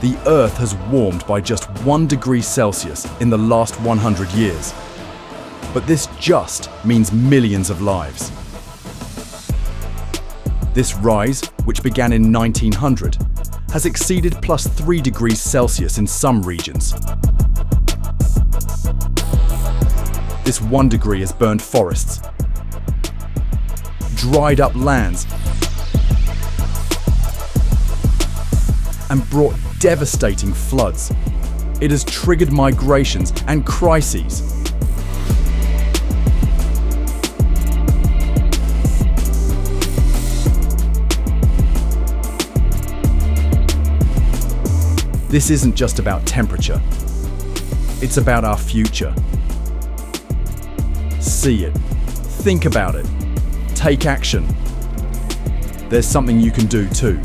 the Earth has warmed by just 1°C in the last 100 years. But this just means millions of lives. This rise, which began in 1900, has exceeded +3°C in some regions. This 1 degree has burned forests, dried up lands, and brought devastating floods. It has triggered migrations and crises. This isn't just about temperature. It's about our future. See it. Think about it. Take action. There's something you can do too.